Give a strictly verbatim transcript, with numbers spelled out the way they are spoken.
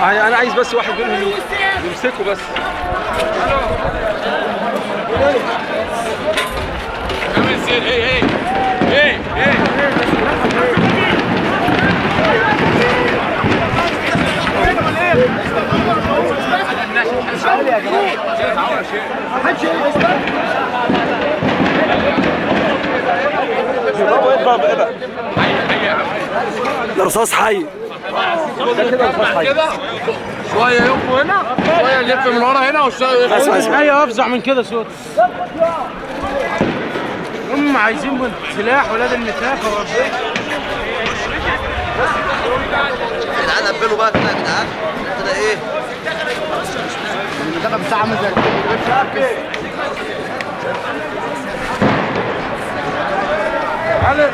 انا عايز بس واحد منهم يمسكه بس. الرصاص حي شويه يقفوا هنا شويه يلف من ورا هنا والشويه افزع من كده صوت. هم عايزين سلاح ولاد المتاخر ربنا انا قبله بقى كده جدعان كده ايه المنطقه بتاع عامل زي كده علي